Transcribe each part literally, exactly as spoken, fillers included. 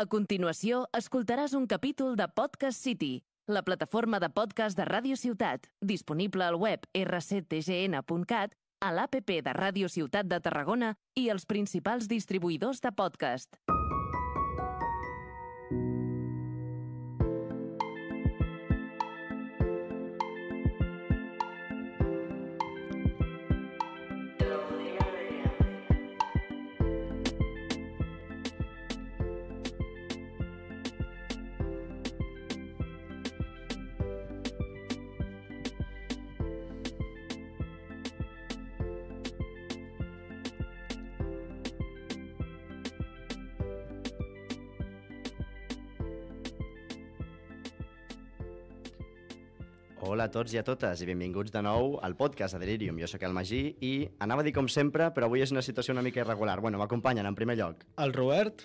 A continuació, escoltaràs un capítol de Podcast City, la plataforma de podcast de Ràdio Ciutat, disponible al web erre ce te ge ene punt cat, a l'A P P de Ràdio Ciutat de Tarragona i els principals distribuïdors de podcast. Hola a tots i a totes i benvinguts de nou al podcast de Delirium. Jo sóc el Magí i anava a dir com sempre, però avui és una situació una mica irregular. Bueno, m'acompanyen en primer lloc el Robert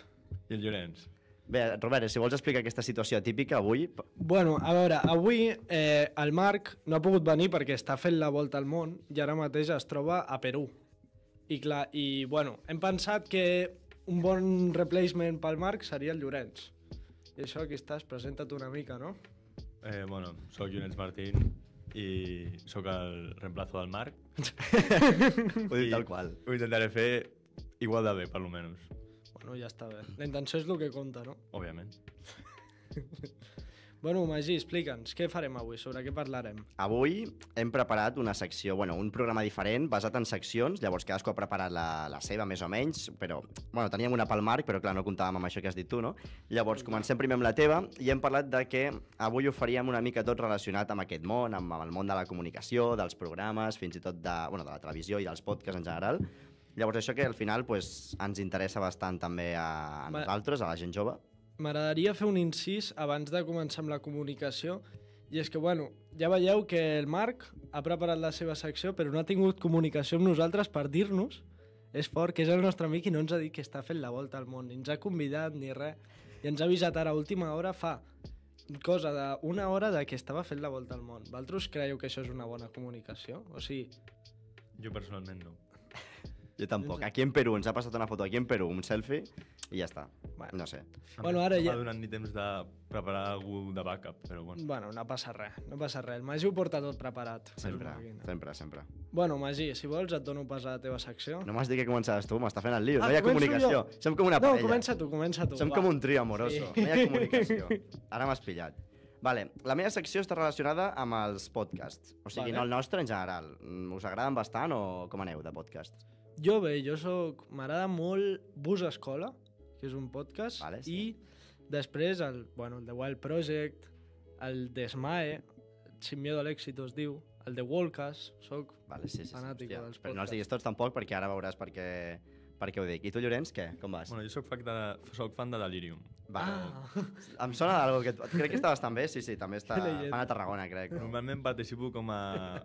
i el Llorenç. Bé, Robert, si vols explicar aquesta situació atípica avui... Bueno, a veure, avui eh, el Marc no ha pogut venir perquè està fent la volta al món i ara mateix es troba a Perú. I clar, i bueno, hem pensat que un bon replacement pel Marc seria el Llorenç. I això aquí estàs, presenta't una mica, no? Eh, bueno, soc Llorenç Martín i sóc el reemplazo del Marc. Ho dic tal qual. Ho intentaré fer igual de bé, per almenys. Bueno, ja està bé. La intenció és el que compta, no? Òbviament. Bueno, Magí, explica'ns, què farem avui? Sobre què parlarem? Avui hem preparat una secció, bueno, un programa diferent basat en seccions. Llavors cadascú ha preparat la, la seva, més o menys, però... Bueno, teníem una pel Marc, però clar, no comptàvem amb això que has dit tu, no? Llavors comencem primer amb la teva i hem parlat de que avui ho faríem una mica tot relacionat amb aquest món, amb, amb el món de la comunicació, dels programes, fins i tot de, bueno, de la televisió i dels podcasts en general. Llavors això que al final pues, ens interessa bastant també a, a nosaltres, a la gent jove. M'agradaria fer un incís abans de començar amb la comunicació i és que, bueno, ja veieu que el Marc ha preparat la seva secció però no ha tingut comunicació amb nosaltres per dir-nos, és fort, que és el nostre amic i no ens ha dit que està fent la volta al món, ni ens ha convidat ni res i ens ha avisat ara a última hora fa cosa d'una hora de que estava fent la volta al món. Vosaltres creieu que això és una bona comunicació? O sigui... Jo personalment no. Jo tampoc. Aquí en Perú, ens ha passat una foto aquí en Perú, un selfie, i ja està. Bueno. No sé. Bueno, ara ja... No m'ha donat ni temps de preparar algú de backup, però bueno. Bueno, no passa res, no passa res. El Magí ho porta tot preparat. Sempre, sempre, sempre. Bueno, Magí, si vols et dono pas a la teva secció. No m'has dit que començaves tu, m'està fent el lío. Ah, no hi ha comunicació. Jo. Som com una parella. No, comença tu, comença tu. Som va. Com un trio amoroso. Sí. No hi ha comunicació. Ara m'has pillat. Vale, la meva secció està relacionada amb els podcasts. O sigui, vale. No el nostre en general. Us agraden bastant o com aneu de podcasts? Jo bé, jo soc... M'agrada molt Bus Escola, que és un podcast, vale, sí. I després el, bueno, el de Wild Project, el de Smae, Simió de l'èxit es diu, el de Walkers, soc vale, sí, sí, fanàtic sí, dels podcasts. Però no els diguis tots tampoc, perquè ara veuràs per què, per què ho dic. I tu, Llorenç, què? Com vas? Bueno, jo soc fan de, soc fan de Delirium. Bueno, ah. Em sona d'algú que... Crec que està bastant bé, sí, sí, també està... Fan a Tarragona, crec. Normalment participo com a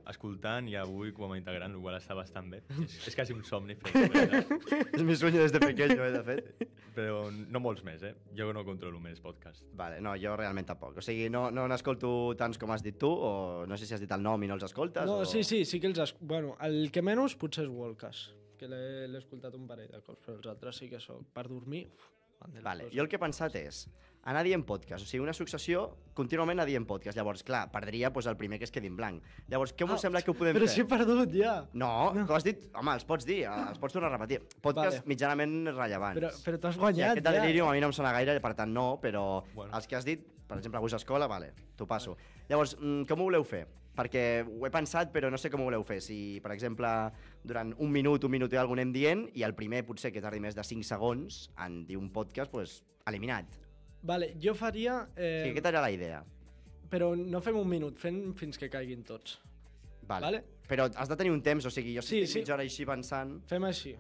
escoltant i avui com a integrant, el qual està bastant bé. És, és quasi un somni. És mi sueño des de pequeño, eh, de fet. Però no molts més, eh? Jo no controlo més podcast. Vale, no, jo realment tampoc. O sigui, no, no n'escolto tants com has dit tu, o no sé si has dit el nom i no els escoltes, no, o... Sí, sí, sí que els... Es... Bueno, el que menys potser és Walkers, que l'he escoltat un parell de cops, però els altres sí que soc. Per dormir... Uf. Vale, jo el que he pensat és anar dient podcast, o sigui, una successió contínuament anar dient podcast, llavors, clar, perdria doncs, el primer que es quedi en blanc. Llavors, què us ah, sembla que ho podem però fer? Però si he perdut ja! No, no. Tu has dit, home, els pots dir, els pots tornar a repetir. Podcast vale. Mitjanament rellevants. Però, però t'has guanyat ja. Aquest delirium ja. A mi no em sona gaire, per tant no, però bueno. Els que has dit, per exemple, a Bus Escola, vale, t'ho passo. Vale. Llavors, com ho voleu fer? Perquè ho he pensat, però no sé com ho voleu fer. Si, per exemple, durant un minut, un minut i alguna cosa anem dient, i el primer potser que tardi més de cinc segons en dir un podcast, doncs, eliminat. Vale, jo faria... Eh... Sí, aquesta era la idea. Però no fem un minut, fem fins que caiguin tots. Vale. Vale? Però has de tenir un temps, o sigui, jo estic sí, sí. mitja hora així pensant... Fem així.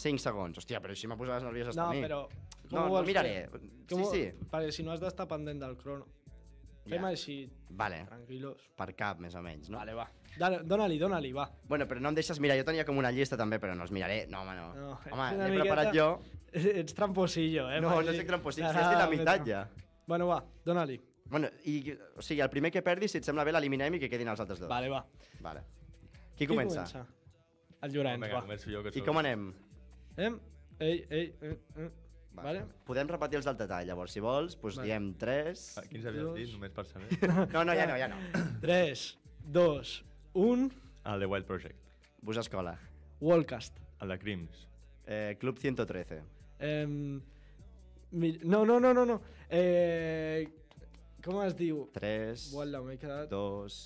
cinc segons. Hòstia, però així m'ha posat les nervioses no, a mi. Però, com no, però... No, miraré. Com sí, ho... sí. Perquè si no has d'estar pendent del crono. Fem ja. Així, vale. Tranquilos. Per cap, més o menys, no? Vale, va. Dóna-li, dóna-li, va. Bueno, però no em deixes mirar. Jo tenia com una llista també, però no els miraré. No, home, no. no home, l'he miqueta... preparat jo. Ets tramposillo, eh? No, no soc tramposillo. Si has dit la meitat, ja. Bueno, va, dóna-li. Bueno, i, o sigui, el primer que perdi, si et sembla bé, l'eliminem i que quedin els altres dos. Vale, va. Vale. Qui, Qui comença? comença? El Llorenç, oh, venga, va. Jo, I com anem? Anem? Ei, ei, ei, ei. Vale. Podem repetir els del detall, llavors, si vols, doncs vale. Diem tres... Ah, quins havies dos... dit, només per saber? No, no, ja no, ja no. tres, dos, un... El de Wild Project. Bus Escola. Walkers. El de Crimx. Eh, Club ciento trece. Eh, no, no, no, no, no. Eh, com es diu? tres, dos,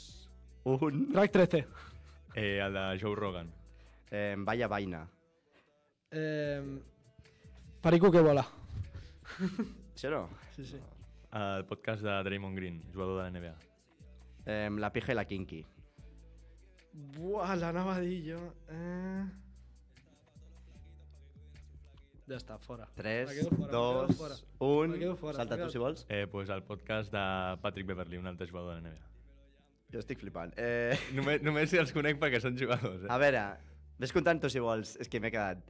un... Track trece. Eh, el de Joe Rogan. Eh, Vaya Vaina. Eh... Faricó que vola. Sí o no? Sí, sí. El podcast de Draymond Green, jugador de la N B A. Eh, la pija i la kinky. Buah, l'anava a dir jo. Eh... Ja està, fora. tres, dos, un... Salta tu, si vols. Eh, pues el podcast de Patrick Beverly, un altre jugador de la N B A. Jo estic flipant. Eh... Només, només els conec perquè són jugadors. Eh? A veure, ves comptant tu, si vols. És que m'he quedat...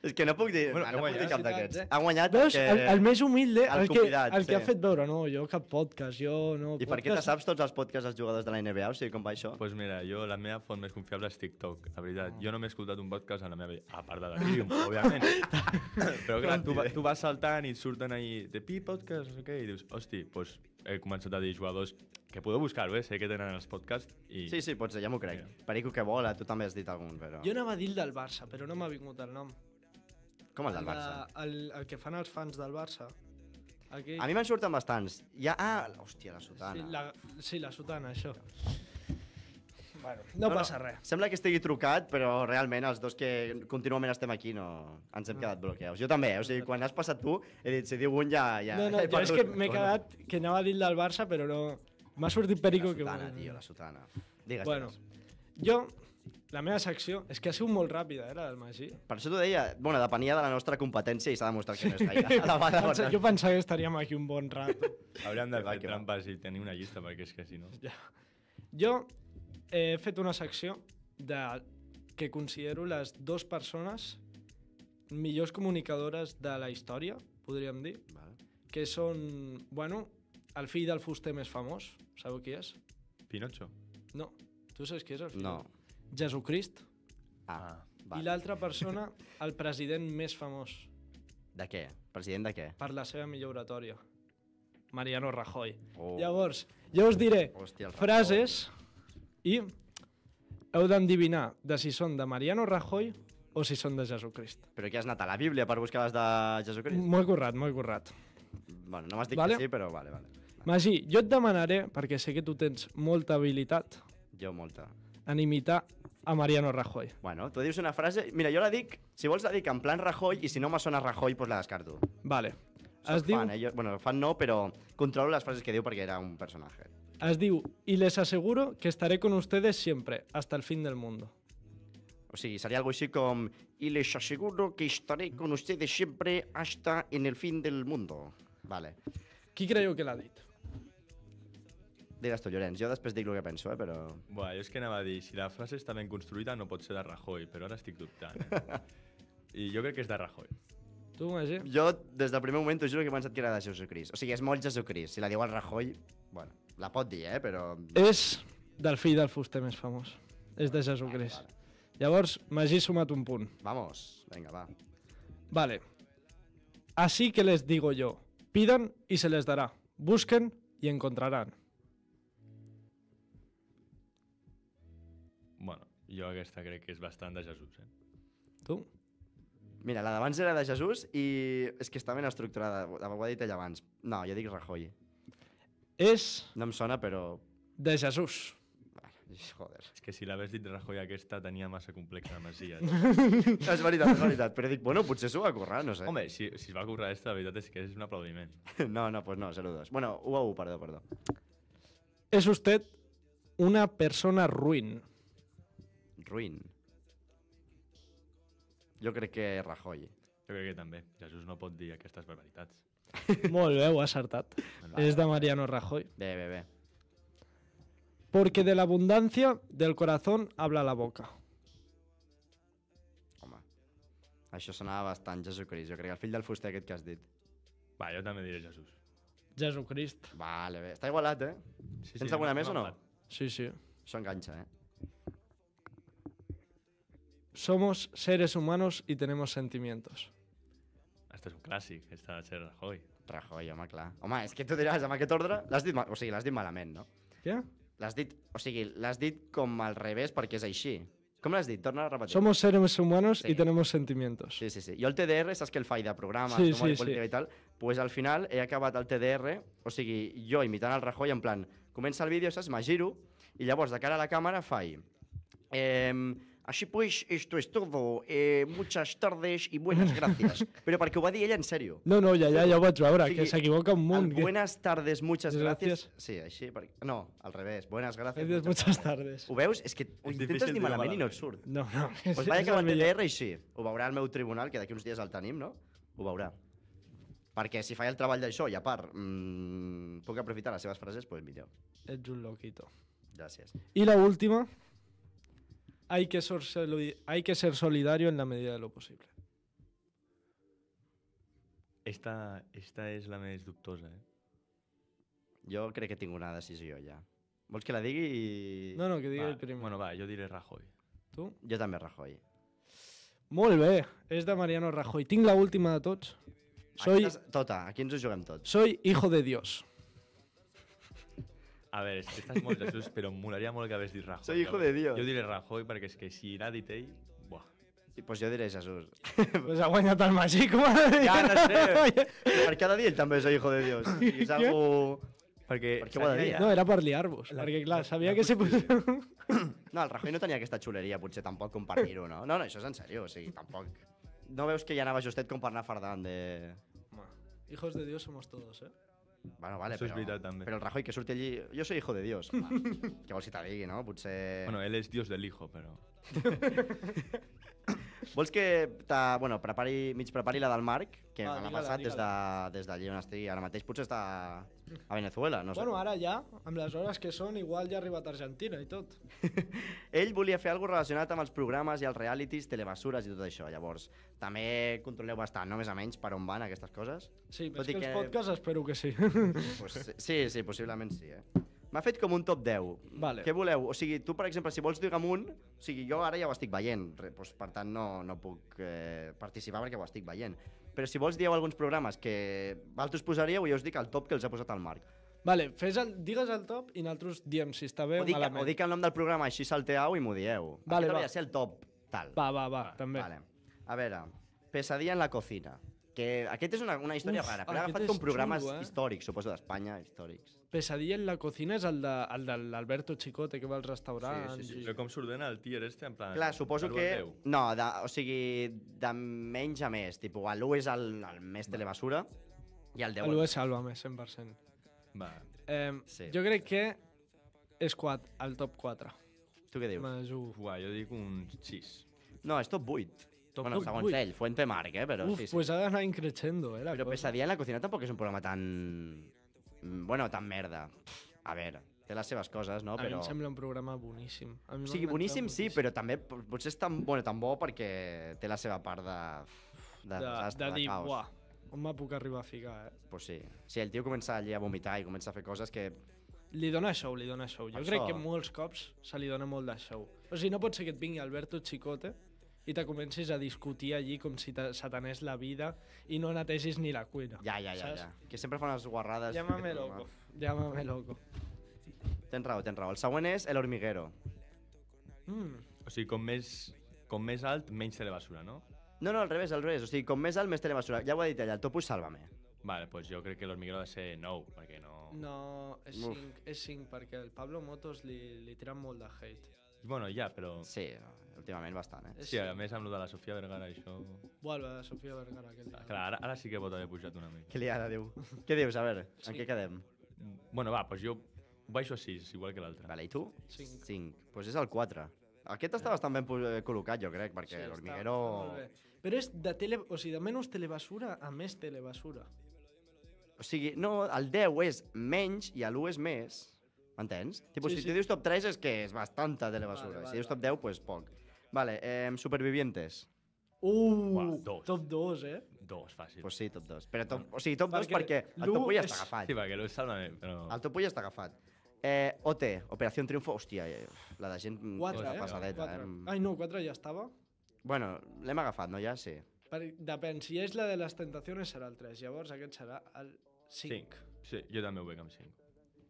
És que no puc dir cap d'aquests. Ha guanyat el més humilde, el que ha fet veure. No, jo cap podcast. I per què te saps tots els podcasts dels jugadors de la N B A? O sigui, com va això? Doncs mira, jo la meva font més confiable és TikTok, la veritat. Jo no m'he escoltat un podcast a la meva vida, a part de Delirium, òbviament. Però clar, tu vas saltant i et surten ahir de pi podcast, no sé què, i dius, hosti, doncs he començat a dir jugadors que podeu buscar-ho, eh? Sé que tenen els podcasts i... Sí, sí, potser, ja m'ho crec. Perico que vola, tu també has dit algun, però... Jo anava a dir el del Barça, però no m'ha vingut el nom. Com el del Barça? El que fan els fans del Barça. A mi me'n surten bastants. Ah, hòstia, la Sotana. Sí, la Sotana, això. Bueno, no passa res. Sembla que estigui trucat, però realment els dos que contínuament estem aquí no... ens hem quedat bloqueats. Jo també, o sigui, quan has passat tu, he dit, si diu un ja... No, no, però és que m'he quedat que anava a dir el del Barça, però no... M'ha sortit Perico que... La Sotana, tio, la Sotana. Digues, digues. Jo, la meva secció, és que ha sigut molt ràpida, eh, la del Magí. Per això t'ho deia, bueno, depenia de la nostra competència i s'ha demostrat que no és gaire. Jo pensava que estaríem aquí un bon rato. Hauríem de fer trampes i tenir una llista, perquè és que si no... Jo he fet una secció que considero les dues persones millors comunicadores de la història, podríem dir, que són, bueno... El fill del fuster més famós, sabeu qui és? Pinocho? No. Tu saps qui és el fill? No. Jesucrist. Ah, va. I l'altra persona, el president més famós. De què? President de què? Per la seva millor oratòria. Mariano Rajoy. Llavors, jo us diré frases i heu d'endevinar de si són de Mariano Rajoy o si són de Jesucrist. Però què, has anat a la Bíblia per buscar les de Jesucrist? M'ho he currat, m'ho he currat. Bueno, no m'has dit que sí, però vale, vale. Magí, jo et demanaré, perquè sé que tu tens molta habilitat... Jo molta. ...en imitar a Mariano Rajoy. Bueno, tu dius una frase... Mira, jo la dic... Si vols la dic en plan Rajoy, i si no me sona Rajoy, doncs la descarto. Vale. Soc fan, eh? Bueno, fan no, però controlo les frases que diu perquè era un personatge. Es diu, y les aseguro que estaré con ustedes siempre, hasta el fin del mundo. O sigui, seria algo així com... Y les aseguro que estaré con ustedes siempre, hasta en el fin del mundo. Vale. Qui creieu que l'ha dit? Digues tu, Llorenç. Jo després dic el que penso, eh, però... Buah, jo és que anava a dir, si la frase està ben construïda no pot ser de Rajoy, però ara estic dubtant. I jo crec que és de Rajoy. Tu, Magí? Jo, des del primer moment, t'ho juro que he pensat que era de Jesucrist. O sigui, és molt Jesucrist. Si la diu el Rajoy, bueno, la pot dir, eh, però... És del fill del fuster més famós. És de Jesucrist. Llavors, Magí sumat un punt. Vamos, venga, va. Vale. Así que les digo yo. Pidan y se les dará. Busquen y encontrarán. Bueno, jo aquesta crec que és bastant de Jesús, eh? Tu? Mira, la d'abans era de Jesús i és que està ben estructurada. Ho ha dit ell abans. No, jo dic Rajoy. És... No em sona, però... De Jesús. Joder. És que si l'havies dit Rajoy aquesta tenia massa complexa la Masia. És veritat, és veritat. Però dic, bueno, potser s'ho va currar, no sé. Home, si es va currar aquesta, la veritat és que és un aplaudiment. No, no, doncs no, zero dos. Bueno, u a u, perdó, perdó. És usted una persona ruin. Ruin. Jo crec que Rajoy. Jo crec que també. Jesús no pot dir aquestes barbaritats. Molt bé, ho ha acertat. És de Mariano Rajoy. Bé, bé, bé. Porque de la abundancia del corazón habla la boca. Home, això sonava bastant Jesucrist. Jo crec que el fill del fuster aquest que has dit. Va, jo també diré Jesús. Jesucrist. Vale, bé. Està igualat, eh? Tens alguna més o no? Sí, sí. Això enganxa, eh? Somos seres humanos y tenemos sentimientos. Esto es un clàssic, esta de ser Rajoy. Rajoy, home, clar. Home, és que tu diràs, amb aquest ordre, l'has dit, o sigui, l'has dit malament, no? Què? L'has dit, o sigui, l'has dit com al revés perquè és així. Com l'has dit? Torna a repetir. Somos seres humanos sí. y tenemos sentimientos. Sí, sí, sí. Jo el T D R, saps que el faig de programes, sí, sí, de política sí. i tal, pues al final he acabat el T D R, o sigui, jo imitant el Rajoy, en plan, comença el vídeo, saps, me giro, i llavors de cara a la càmera faig... Eh, Així pues, esto es todo. Eh, muchas tardes y buenas gracias. Pero perquè ho va dir ella en serio. No, no, ja, ja, ja ho vaig veure, sí, que s'equivoca un munt. Que... Buenas tardes, muchas gracias. gracias. Sí, així, perquè... No, al revés. Buenas gracias. Muchas, muchas tardes. Ho veus? És que ho intentes dir malament i no et surt. No, no. Doncs pues vaig acabar el T D R i sí. Ho veurà el meu tribunal, que d'aquí uns dies el tenim, no? Ho veurà. Perquè si faig el treball d'això i a part mmm, puc aprofitar les seves frases, doncs millor. Ets un loquito. Gràcies. I la última... Hay que, ser, hay que ser solidario en la medida de lo posible. Esta, esta és la més dubtosa, eh? Jo crec que tinc una decisió ja. Vols que la digui i... No, no, que digui va, el primer. Bueno, va, jo diré Rajoy. Tu? Jo també Rajoy. Molt bé, és de Mariano Rajoy. Tinc la última de tots. Soy... Aquesta és tota, aquí ens ho juguem tots. Soy hijo de Dios. A veure, estàs molt Jesús, però em molaria molt que hagués dit Rajoy. Soy hijo de Dios. Jo diré Rajoy perquè és que si l'ha dit ell... Buah. I pues jo diré Jesús. Pues ha guanyat el Magí, com ha de dir? Ja, no sé. Per què ha de dir ell també soy hijo de Dios? És algo... Perquè... Perquè ho ha de dir? No, era per liar-vos. Perquè clar, sabia que se podia... No, el Rajoy no tenia aquesta xuleria, potser tampoc, com per dir-ho, no? No, no, això és en sèrio, o sigui, tampoc... No veus que ja anava justet com per anar fardant de... Hijos de Dios somos todos, eh? Bueno, vale, però, veritat, però el Rajoy que surte allí... Yo soy hijo de Dios. Que vols que te digui, no? Potser... Bueno, él es Dios del hijo, però... Vols que ta, bueno, prepari, mig prepari la del Marc, que ah, m'ha passat des d'allí de, des on estigui. Ara mateix potser està a Venezuela, no sé. Bueno, ara ja, amb les hores que són, igual ja ha arribat a Argentina i tot. Ell volia fer alguna cosa relacionat amb els programes i els realities, telebasures i tot això. Llavors, també controleu bastant, no? Més o menys, per on van aquestes coses. Sí, tot més que, que els podcasts espero que sí. Pues, sí, sí, possiblement sí, eh? M'ha fet com un top diez. Vale. Què voleu? O sigui, tu, per exemple, si vols dir amunt... O sigui, jo ara ja ho estic veient, doncs, per tant no, no puc eh, participar perquè ho estic veient. Però si vols dieu alguns programes que vosaltres posaríeu, jo us dic el top que els ha posat el Marc. Vale, fes el, digues el top i nosaltres diem si està bé o, o malament. O dic el nom del programa, així salteau i m'ho dieu. Vale, aquest hauria de ser el top tal. Va, va, va, també. Vale. A veure, Pesadilla en la cocina. Que aquest és una, una història Uf, rara, però ha agafat com programes xulo, eh? Històrics, suposo, d'Espanya, històrics. Pesadilla en la cocina és el de, el de l'Alberto Chicote, que va al restaurant... Sí, sí, sí. I... Però com s'ordena el tier este, en plan... Clar, suposo que... No, de, o sigui, de menys a més. Tipo, l'u és el, el més telebasura i el deu... l'u és Sálvame, cent per cent. Va. Eh, sí. Jo crec que és quatre, el top quatre. Tu què dius? Uà, jo dic un sis. No, és top vuit. Bueno, segons ell, Fuente Marc, eh? Però, Uf, sí, sí. Pues ha d'anar increixendo, eh, la cosa. Però Pesadilla en la cocina tampoc és un programa tan... Bueno, tan merda. A veure, té les seves coses, no? A però... mi em sembla un programa boníssim. O sigui, boníssim, boníssim sí, però també potser és tan, bueno, tan bo perquè té la seva part de... De, de, desastre, de, de dir, de caos. Uah, on me puc arribar a ficar, eh? Pues sí. Sí, el tio comença allí a vomitar i comença a fer coses que... Li dona show, li dona show. Jo això... crec que molts cops se li dona molt de show. O sigui, no pot ser que et vingui Alberto Chicote i te comencis a discutir allí com si se t'anés la vida i no netegis ni la cuina. Ja, ja, ja, ja. Que sempre fan les guarrades... Llámame loco, llámame loco. Tens raó, tens raó. El següent és El Hormiguero. Mm. O sigui, com més, com més alt, menys telebasura, no? No, no, al revés, al revés. O sigui, com més alt, més telebasura. Ja ho ha dit ella, el topo Sálvame. Vale, doncs pues jo crec que El Hormiguero ha de ser nou, perquè no... No, és cinc, perquè el Pablo Motos li, li tira molt de hate. Bueno, ja, però... Sí, últimament bastant, eh? Sí, a més amb lo de la Sofia Vergara, això... Buah, la de Sofia Vergara, què li ha... Clar, ara, ara sí que pot haver pujat una mica. Què li ha de diu? Què dius? A veure, en què quedem? Bueno, va, doncs jo baixo a sis, igual que l'altre. Vale, i tu? cinc. cinc. Doncs és el quatre. Aquest està bastant ben col·locat, jo crec, perquè l'Hormiguero... Però és de tele... O sigui, de menys telebasura a més telebasura. O sigui, no, el deu és menys i l'u és més. M'entens? Tipo, si tu dius top tres és que és bastanta telebasura. Si dius top diez, pues poc. Vale, Supervivientes. Uh, top dos, eh? Dos, fàcil. Pues sí, top dos. Però top dos perquè el topo ja està agafat. Sí, perquè l'U està una mica, però... El topo ja està agafat. O te, Operación Triunfo, hòstia, la de gent... quatre, eh? Ai, no, quatre ja estava. Bueno, l'hem agafat, no? Ja sí. Per, depèn, si és la de les tentacions serà el tres, llavors aquest serà el cinc. Sí, jo també ho veig amb cinc.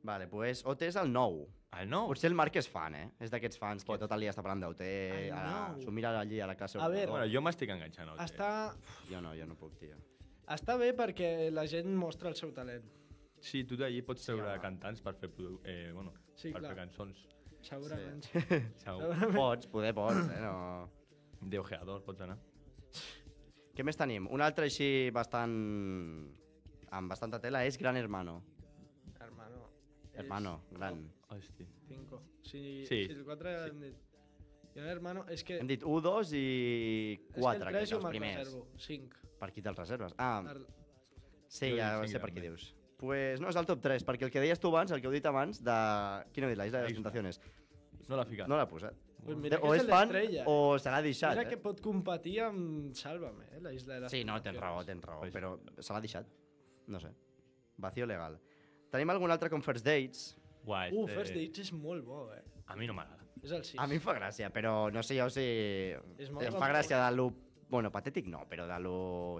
Vale, pues O T és el nou. El nou? Potser el Marc és fan, eh? És d'aquests fans que tot el dia està parlant d'O T, s'ho mira allí a la classe. A veure... Bueno, jo m'estic enganxant a O T. Està... Jo no, jo no puc, tio. Està bé perquè la gent mostra el seu talent. Sí, tu d'allí pots treure cantants per fer cançons. Segurament. Pots, poder pots, eh? D'ojeador pots anar. Què més tenim? Un altre així bastant... amb bastanta tela és Gran Hermano. Hermano. Hermano, gran. Hosti. Cinco. Si el quatre hem dit... Gran Hermano, és que... Hem dit u, dos i quatre, que és els primers. Cinc. Per qui te'ls reserves? Ah, sí, ja sé per qui dius. Pues no, és el top tres, perquè el que deies tu abans, el que heu dit abans, de... Qui no heu dit? La Isla de les Tentaciones. No l'ha ficat. No l'ha posat. O és fan o se l'ha deixat. Mira que pot competir amb Sálvame, eh, la Isla de les Tentaciones. Sí, no, tens raó, tens raó, però se l'ha deixat. No sé. Vacío legal. Tenim algun altre com First Dates. Uh, First Dates és molt bo, eh. A mi no m'agrada. És el sis. A mi em fa gràcia, però no sé jo si... Em fa gràcia de lo... Bueno, patètic no, però de lo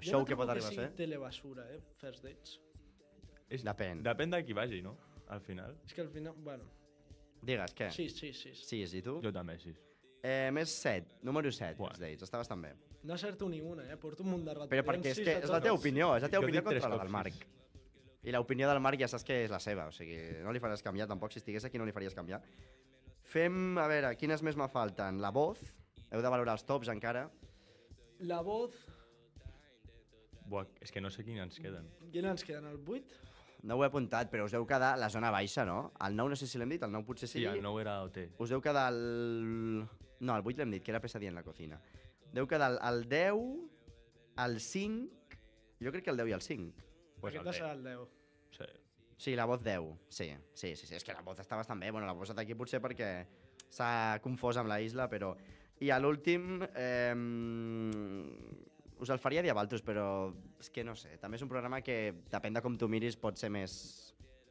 show que pot arribar a ser. Jo no trobo que sigui telebasura, eh, First Dates. Depèn. Depèn de qui vagi, no? Al final. És que al final, bueno... Digues, què? sis, sis, sis. sis, i tu? Jo també, sis. Més set, número set, First Dates. Està bastant bé. No acerto ni una, eh? Porto un munt de ratolins. Però perquè és que és la teva opinió, és la teva opinió contra la del Marc. I l'opinió del Marc ja saps que és la seva, o sigui, no li faràs canviar tampoc, si estigués aquí no li faries canviar. Fem, a veure, quines més me falten? La voz, heu de valorar els tops encara. La voz... Buah, és que no sé quines ens queden. Quines ens queden, el vuit? No ho he apuntat, però us deu quedar la zona baixa, no? El nou no sé si l'hem dit, el nou potser sí. Sí, el nou era O T. Us deu quedar el... No, el vuit l'hem dit, que era Pesadilla en la cocina. Deu quedar el deu, el cinc... Jo crec que el deu i el cinc. Aquest serà el deu. Sí. Sí, la voz deu, sí. Sí, sí, sí, és que la voz està bastant bé. Bueno, la voz d'aquí potser perquè s'ha confós amb la isla, però... I a l'últim... Us el faria dir a vosaltres, però és que no sé. També és un programa que, depèn de com tu miris, pot ser més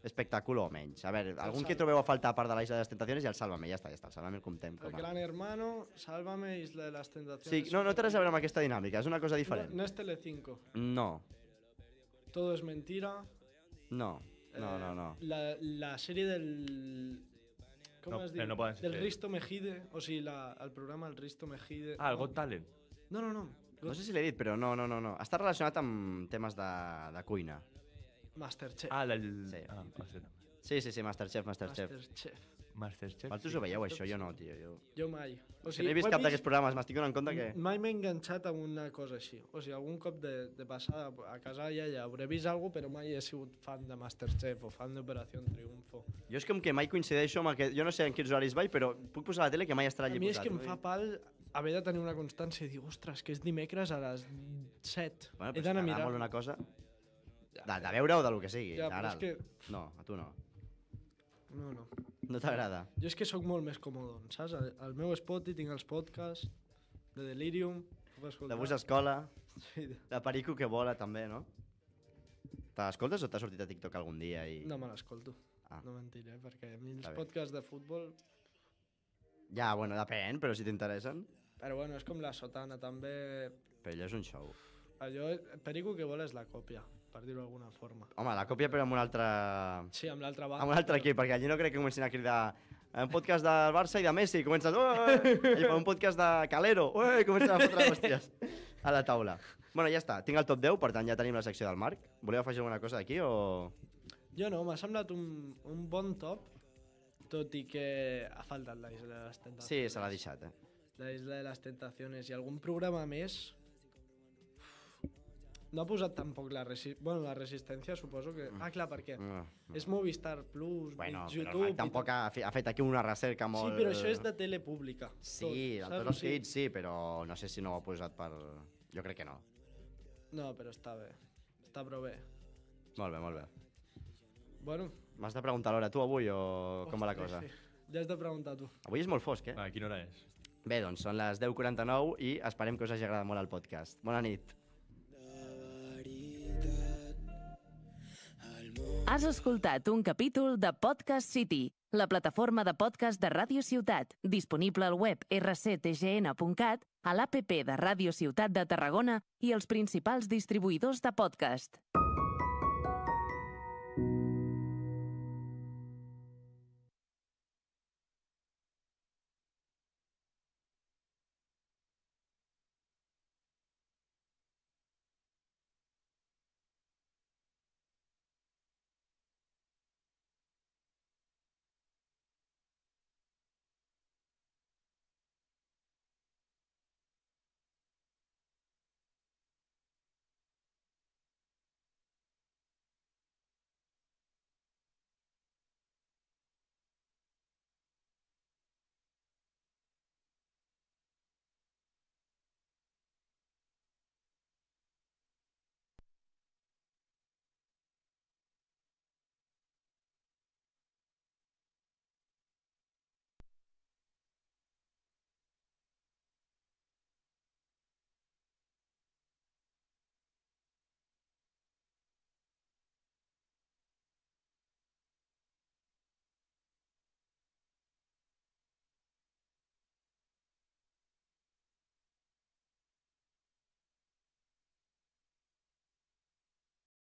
espectacle o menys. A veure, algun que trobeu a faltar a part de la Isla de les Tentaciones i el Sálvame, ja està, ja està. El Sálvame el comptem com a... El Gran Hermano, Sálvame, Isla de les Tentaciones... Sí, no té res a veure amb aquesta dinàmica, és una cosa diferent. No és Telecinco. No. Todo es mentira. No, no, no, no. La, la sèrie del... Com no, es diu? No del Risto Mejide, o sigui, la, el programa del Risto Mejide. Ah, el Got Talent. No, no, no. God... No sé si l'he dit, però no, no, no, no. Està relacionat amb temes de, de cuina. Masterchef. Ah, del... Sí, ah, sí, sí, sí, Masterchef, Masterchef. Masterchef. Masterchef. Vosaltres ho veieu, això? Jo no, tio, jo... Jo mai. O sigui, no he vist cap d'aquests programes, m'estic donant compte que... Mai m'he enganxat amb una cosa així. O sigui, algun cop de, de passar a casa ja, ja hauré vist alguna cosa, però mai he sigut fan de Masterchef o fan d'Operación Triunfo. Jo és com que mai coincideixo amb aquest... Jo no sé en quins horaris vaig, però puc posar a la tele que mai estarà allí posat. A mi és que em fa pal haver de tenir una constància i dir, ostres, que és dimecres a les set. Bueno, però s'agrada molt una cosa... De veure o del que sigui. No, a tu no. No, no. No t'agrada? Jo és que soc molt més còmode, saps? Al meu Spotify tinc els podcasts de Delirium, de Bus Escola, de Faricó que vola també, no? Te l'escoltes o t'ha sortit a TikTok algun dia? No me l'escolto, no mentiré, perquè a mi els podcasts de futbol... Ja, bueno, depèn, però si t'interessen. Però bueno, és com la Sotana també... Però allò és un show. Allò, Faricó que vola és la còpia, per dir-ho d'alguna forma. Home, la còpia però amb un altre... Sí, amb l'altre banda. Amb un altre equip, perquè allí no crec que comencin a cridar un podcast del Barça i de Messi, comences... Un podcast de Calero, i comencen a fotre hòsties a la taula. Bueno, ja està, tinc el top deu, per tant ja tenim la secció del Marc. Voleu afegir alguna cosa d'aquí o...? Jo no, m'ha semblat un bon top, tot i que ha faltat la Isla de les Tentaciones. Sí, se l'ha deixat, eh? La Isla de les Tentaciones i algun programa més... No ha posat tampoc la resistència, suposo que... Ah, clar, perquè és Movistar Plus, YouTube... Bueno, tampoc ha fet aquí una recerca molt... Sí, però això és de tele pública. Sí, tots els hits sí, però no sé si no ho ha posat per... Jo crec que no. No, però està bé. Està prou bé. Molt bé, molt bé. Bueno... M'has de preguntar l'hora tu avui o com va la cosa? Ja has de preguntar tu. Avui és molt fosc, eh? A quina hora és? Bé, doncs són les deu quaranta-nou i esperem que us hagi agradat molt el podcast. Bona nit. Has escoltat un capítol de Podcast City, la plataforma de podcast de Ràdio Ciutat, disponible al web erre ce te ge ene punt cat a l'A P P de Ràdio Ciutat de Tarragona i els principals distribuïdors de podcast.